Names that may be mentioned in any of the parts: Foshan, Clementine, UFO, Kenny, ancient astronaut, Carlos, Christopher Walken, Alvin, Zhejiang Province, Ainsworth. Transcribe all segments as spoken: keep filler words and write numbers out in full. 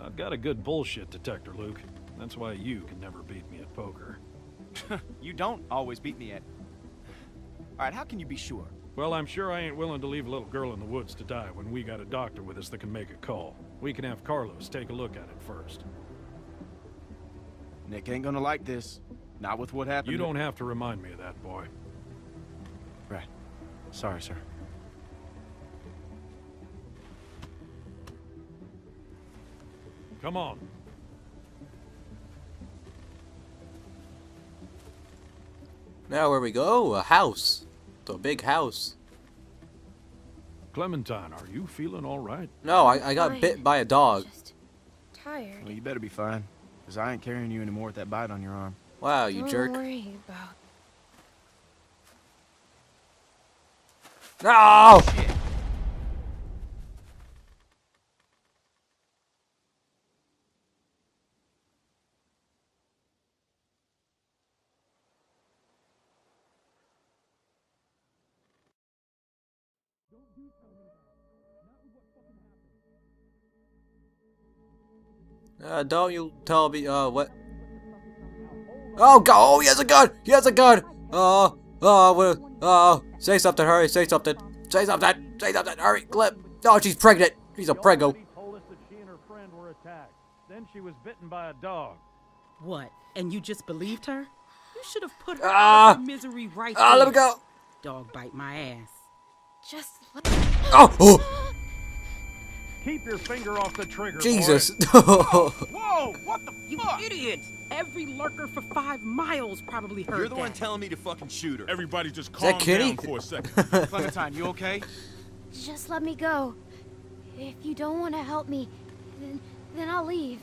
I've got a good bullshit detector, Luke. That's why you can never beat me at poker. You don't always beat me at... Alright, how can you be sure? Well, I'm sure I ain't willing to leave a little girl in the woods to die when we got a doctor with us that can make a call. We can have Carlos take a look at it first. Nick ain't gonna like this. Not with what happened. You don't have to remind me of that, boy. Right. Sorry, sir. Come on. Now where we go? A house. It's a big house. Clementine, are you feeling all right? No, I, I got fine. Bit by a dog. Just tired. Well, you better be fine, because I ain't carrying you anymore with that bite on your arm. Wow, you don't jerk. Worry about... No! Shit. Uh, don't you tell me, uh, what? Oh, God! Oh, he has a gun! He has a gun! Uh, uh, what? Uh, say something, hurry, say something. Say something, say something, hurry, clip! Oh, she's pregnant! She's a preggo. She told us that she and her friend were attacked. Then she was bitten by a dog. What? And you just believed her? You should have put her out of her misery right there. Ah, let me go! Dog bite my ass. Just let me... Oh! Oh! Keep your finger off the trigger. Jesus. Whoa, whoa, what the you fuck? You idiot. Every lurker for five miles probably heard that. You're the that. one telling me to fucking shoot her. Everybody just calm down Kenny? for a second. Clementine, you okay? Just let me go. If you don't want to help me, then, then I'll leave.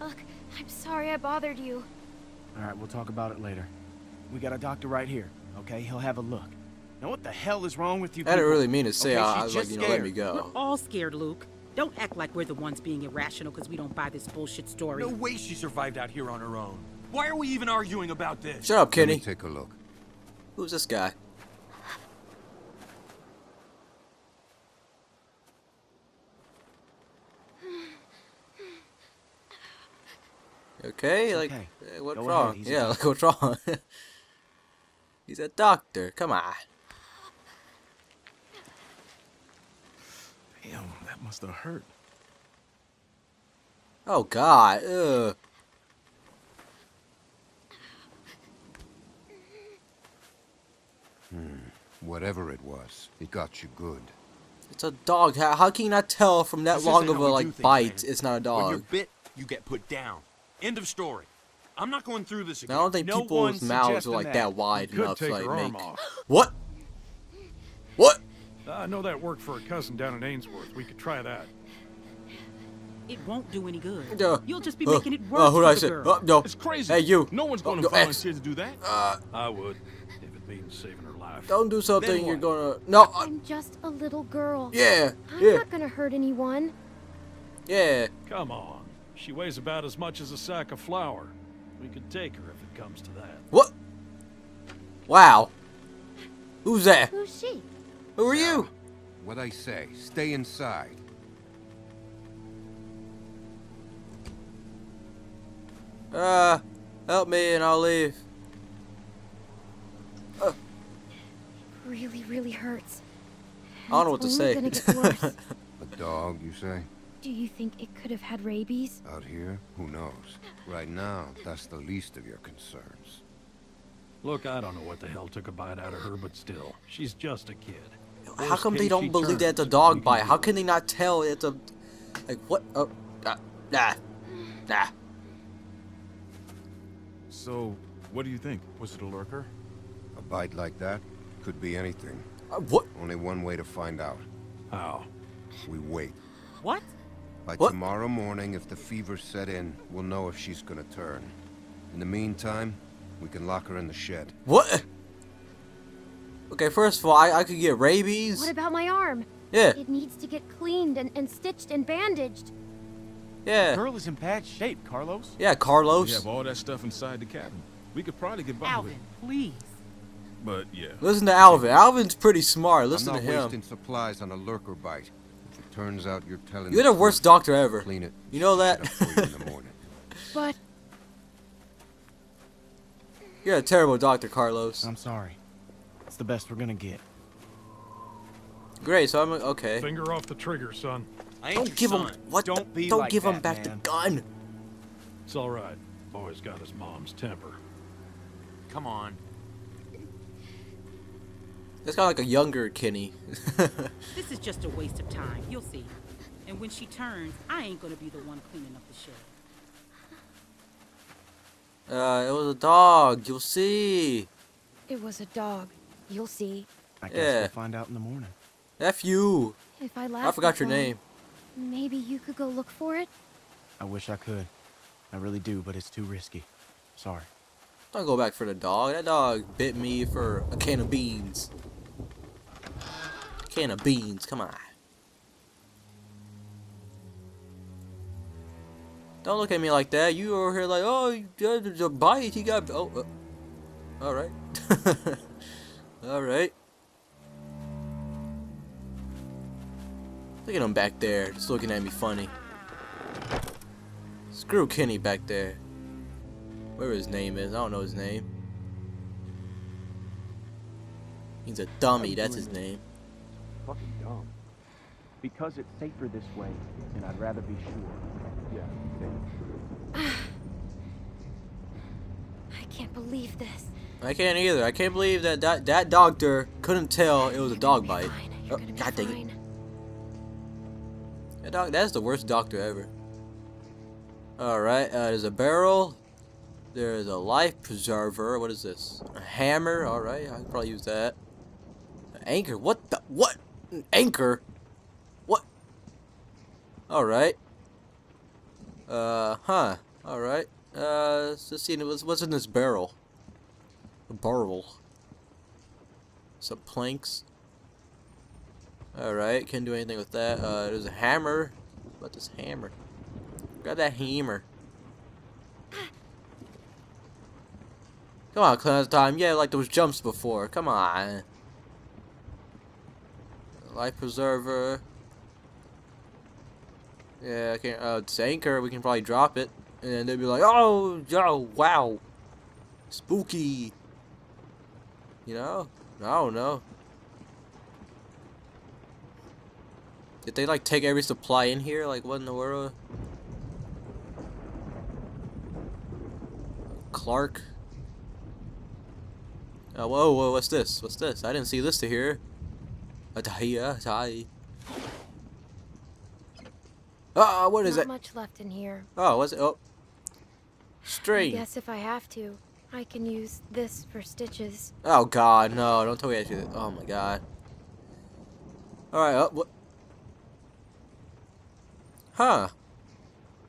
Look, I'm sorry I bothered you. All right, we'll talk about it later. We got a doctor right here, okay? He'll have a look. Now what the hell is wrong with you people? I didn't really mean to say, okay, I was like, you know, let me go. We're all scared, Luke. Don't act like we're the ones being irrational because we don't buy this bullshit story. No way she survived out here on her own. Why are we even arguing about this? Shut up, Kenny. Let me take a look. Who's this guy? Okay, like, okay. What's go wrong? Ahead, yeah, like, what's wrong? He's a doctor. Come on. Damn, that must have hurt. Oh, God. Ugh. Hmm. Whatever it was, it got you good. It's a dog. How, how can you not tell from that this long of a like things, bite man. It's not a dog? When you're bit, you get put down. End of story. I'm not going through this again. I don't think no people's mouths are like that, that wide enough to like make... What? What? I know that worked for a cousin down in Ainsworth. We could try that. It won't do any good. Uh, You'll just be uh, making it worse. Uh, who did I say? Uh, no. It's crazy. Hey, you. No one's going to volunteer to do that. Uh, I would, if it means saving her life. Don't do something you're gonna. No. I... I'm just a little girl. Yeah. I'm yeah. not gonna hurt anyone. Yeah. Come on. She weighs about as much as a sack of flour. We could take her if it comes to that. What? Wow. Who's that? Who's she? Who are you? What I say, stay inside. Uh, help me and I'll leave. Uh. It really, really hurts. I don't know what to say. A dog, you say? Do you think it could have had rabies? Out here? Who knows? Right now, that's the least of your concerns. Look, I don't know what the hell took a bite out of her, but still, she's just a kid. How come they don't believe that it's a dog bite? How can they not tell it's a... Like, what? Oh, nah, nah, nah. So, what do you think? Was it a lurker? A bite like that? Could be anything. Uh, what? Only one way to find out. How? We wait. What? By what? Tomorrow morning, if the fever set in, we'll know if she's gonna turn. In the meantime, we can lock her in the shed. What? Okay, first of all, I, I could get rabies. What about my arm? Yeah. It needs to get cleaned and, and stitched and bandaged. Yeah. The girl is in bad shape, Carlos. Yeah, Carlos. We have all that stuff inside the cabin. We could probably get by Alvin, with it. Please. But, yeah. Listen to Alvin. Alvin's pretty smart. Listen I'm not to him. wasting supplies on a lurker bite. If you Turns out you're telling You're the, the worst doctor ever. Clean it. You know that? in the morning. But you're a terrible doctor, Carlos. I'm sorry. It's the best we're gonna get. Great, so I'm okay. Finger off the trigger, son. I don't give son. him what? Don't, the, don't like give that, him back man. the gun. It's all right. Boy's got his mom's temper. Come on. That's kind of like a younger Kenny. This is just a waste of time. You'll see. And when she turns, I ain't gonna be the one cleaning up the shit. Uh, it was a dog. You'll see. It was a dog. You'll see. I guess yeah. we'll find out in the morning. F you. If I, I forgot your name. Maybe you could go look for it? I wish I could. I really do, but it's too risky. Sorry. Don't go back for the dog. That dog bit me for a can of beans. A can of beans, come on. Don't look at me like that. You over here like, oh, there's a bite. He got... Oh, uh. All right. All right. Look at him back there, just looking at me funny. Screw Kenny back there. Whatever his name is, I don't know his name. He's a dummy, that's his name. Fucking dumb. Because it's safer this way, and I'd rather be sure. Yeah, sure. I can't believe this. I can't either. I can't believe that that, that doctor couldn't tell it was a dog bite. Oh, God dang it. That dog, that's the worst doctor ever. Alright, uh, there's a barrel. There's a life preserver. What is this? A hammer. Alright, I can probably use that. An anchor. What the? What? An anchor? What? Alright. Uh, huh. Alright. Uh, let's see what's in this barrel. A barrel. Some planks. Alright, can't do anything with that. Uh, there's a hammer. What about this hammer? Grab that hammer. Come on, Clementine. Yeah, like those jumps before. Come on. Life preserver. Yeah, I can't. Uh, it's anchor. We can probably drop it. And they'd be like, oh, oh, wow. Spooky. You know? I don't know. Did they like take every supply in here? Like what in the world? Clark. Oh, whoa, whoa, what's this? What's this? I didn't see this to here. Atahia, ah, what is that? Not much left in here. Oh, what's it? Oh, string. I guess if I have to, I can use this for stitches. Oh God, no! Don't tell me I do that. Oh my God. All right. Oh, what? Huh.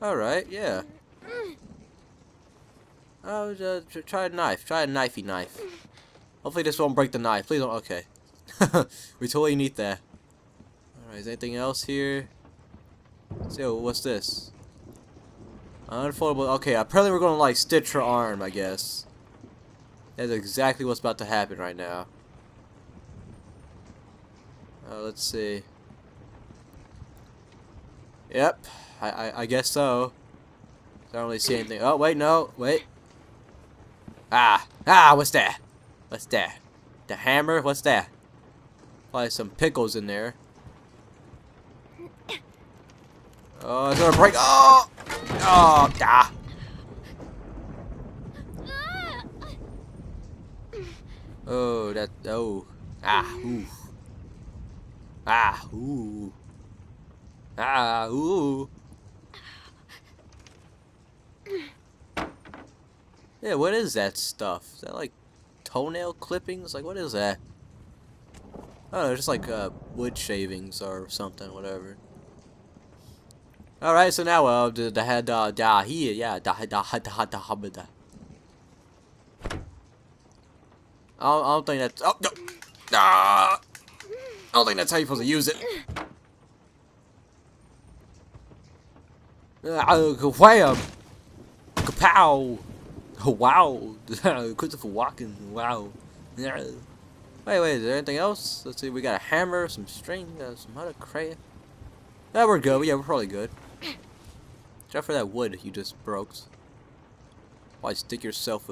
Alright, yeah. Oh, uh, try a knife. Try a knifey knife. Hopefully this won't break the knife. Please don't. Okay. We totally need that. Alright, is there anything else here? Let's see, what's this? Unfoldable. Okay, apparently we're going to, like, stitch her arm, I guess. That's exactly what's about to happen right now. Uh, let's see. Yep, I, I I guess so. I don't really see anything. Oh wait, no, wait. Ah, ah, what's that? What's that? The hammer? What's that? Probably some pickles in there. Oh, it's gonna break. Oh, oh, ah. Oh, that. Oh, ah, ooh, ah, ooh. Ah, ooh. Yeah, what is that stuff? Is that like toenail clippings? Like, what is that? I don't know, just like uh, wood shavings or something, whatever. Alright, so now, uh, the head, uh, da, here, yeah, da, da, da, da, da, da. I don't think that's. Oh, no! Ah! I don't think that's how you're supposed to use it. Uh, wham! Kapow! Wow! Christopher Walken, wow. Yeah. Wait, wait, is there anything else? Let's see, we got a hammer, some string, uh, some other crap. Yeah, we're good. Yeah, we're probably good. Except for that wood you just broke. Why stick yourself with